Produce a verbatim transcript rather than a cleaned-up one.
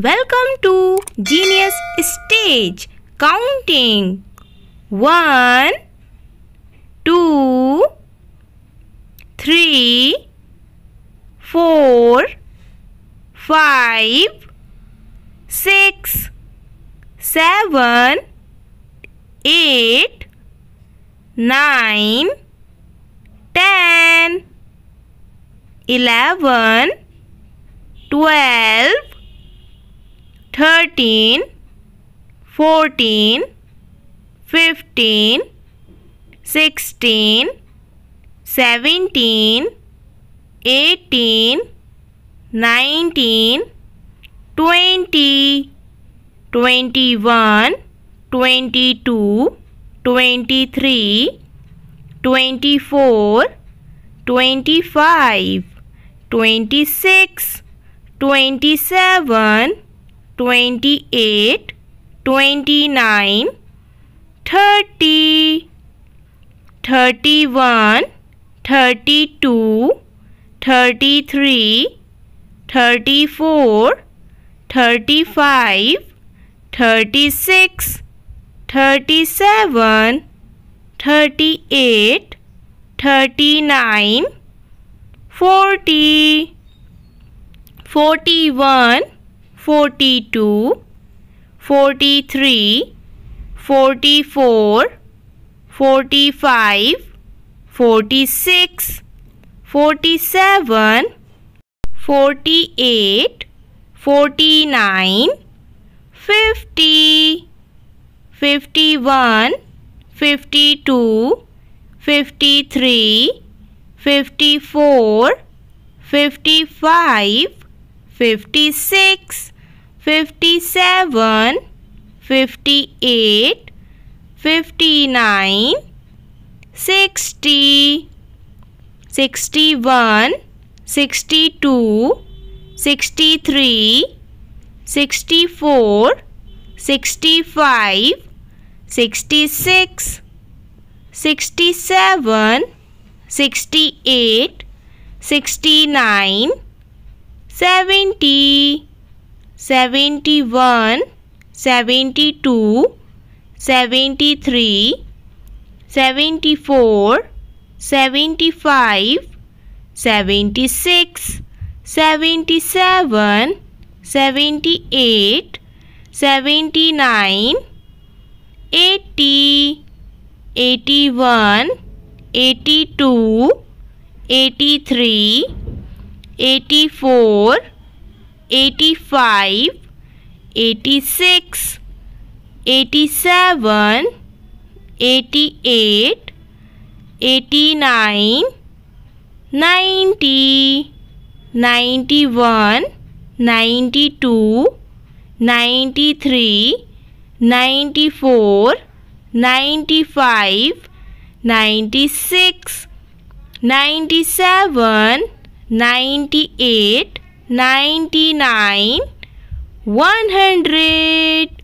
Welcome to Genius Stage. Counting. One, two, three, four, five, six, seven, eight, nine, ten, eleven, twelve, thirteen, fourteen, fifteen, sixteen, seventeen, eighteen, nineteen, twenty, twenty-one, twenty-two, twenty-three, twenty-four, twenty-five, twenty-six, twenty-seven, twenty-eight, twenty-nine, thirty, thirty-one, thirty-two, thirty-three, thirty-four, thirty-five, thirty-six, thirty-seven, thirty-eight, thirty-nine, forty, forty-one, forty-two, forty-three, forty-four, forty-five, forty-six, forty-seven, forty-eight, forty-nine, fifty, fifty-one, fifty-two, fifty-three, fifty-four, fifty-five, fifty-six, fifty-seven, fifty-eight, fifty-nine, sixty, sixty-one, sixty-two, sixty-three, sixty-four, sixty-five, sixty-six, sixty-seven, sixty-eight, sixty-nine, seventy, seventy-one, seventy-two, seventy-three, seventy-four, seventy-five, seventy-six, seventy-seven, seventy-eight, seventy-nine, eighty, eighty-one, eighty-two, eighty-three, eighty-four, eighty-five, eighty-six, eighty-seven, eighty-eight, eighty-nine, ninety, ninety-one, ninety-two, ninety-three, ninety-four, ninety-five, ninety-six, ninety-seven, ninety-eight, ninety-nine, one hundred.